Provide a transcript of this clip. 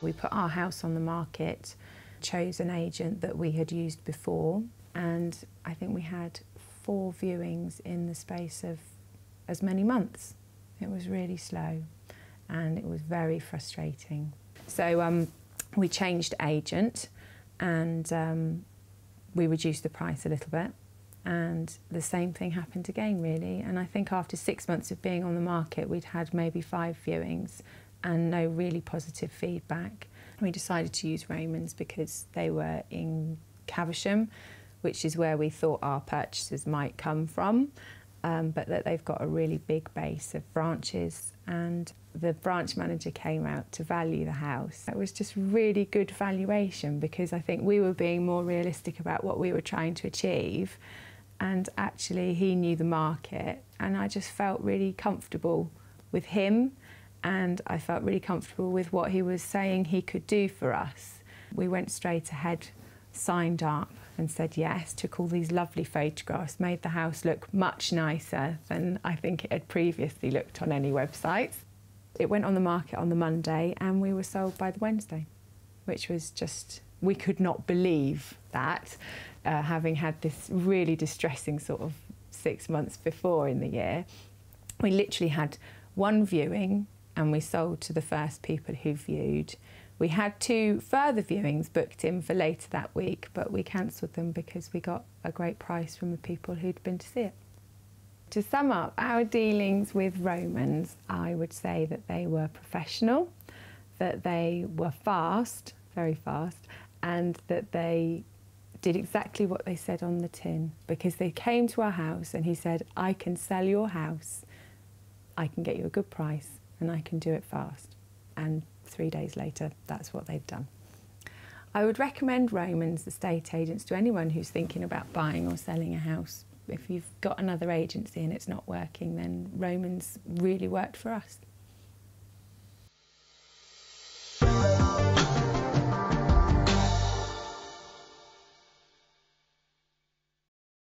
We put our house on the market, chose an agent that we had used before, and I think we had 4 viewings in the space of as many months. It was really slow and it was very frustrating. So we changed agent and we reduced the price a little bit, and the same thing happened again really. And I think after 6 months of being on the market we'd had maybe 5 viewings and no really positive feedback. We decided to use Romans because they were in Caversham, which is where we thought our purchases might come from, but that they've got a really big base of branches. And the branch manager came out to value the house. It was just really good valuation because I think we were being more realistic about what we were trying to achieve, and actually he knew the market, and I just felt really comfortable with him. And I felt really comfortable with what he was saying he could do for us. We went straight ahead, signed up and said yes, took all these lovely photographs, made the house look much nicer than I think it had previously looked on any websites. It went on the market on the Monday and we were sold by the Wednesday, which was just, we could not believe that, having had this really distressing sort of 6 months before in the year. We literally had 1 viewing and we sold to the first people who viewed. We had 2 further viewings booked in for later that week, but we cancelled them because we got a great price from the people who'd been to see it. To sum up our dealings with Romans, I would say that they were professional, that they were fast, very fast, and that they did exactly what they said on the tin, because they came to our house and he said, I can sell your house, I can get you a good price, and I can do it fast. And 3 days later, that's what they've done. I would recommend Romans estate agents to anyone who's thinking about buying or selling a house. If you've got another agency and it's not working, then Romans really worked for us.